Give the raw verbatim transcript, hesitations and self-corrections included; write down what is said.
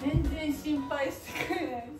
全然心配してくれない。